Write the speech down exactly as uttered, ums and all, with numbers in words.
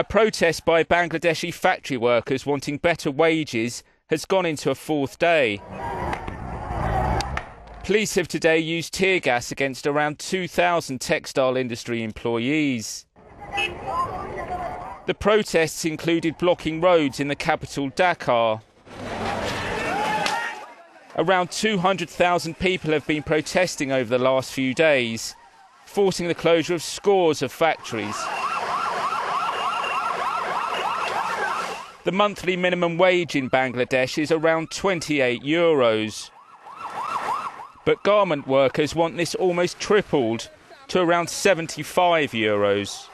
A protest by Bangladeshi factory workers wanting better wages has gone into a fourth day. Police have today used tear gas against around two thousand textile industry employees. The protests included blocking roads in the capital, Dhaka. Around two hundred thousand people have been protesting over the last few days, forcing the closure of scores of factories. The monthly minimum wage in Bangladesh is around twenty-eight euros. But garment workers want this almost tripled to around seventy-five euros.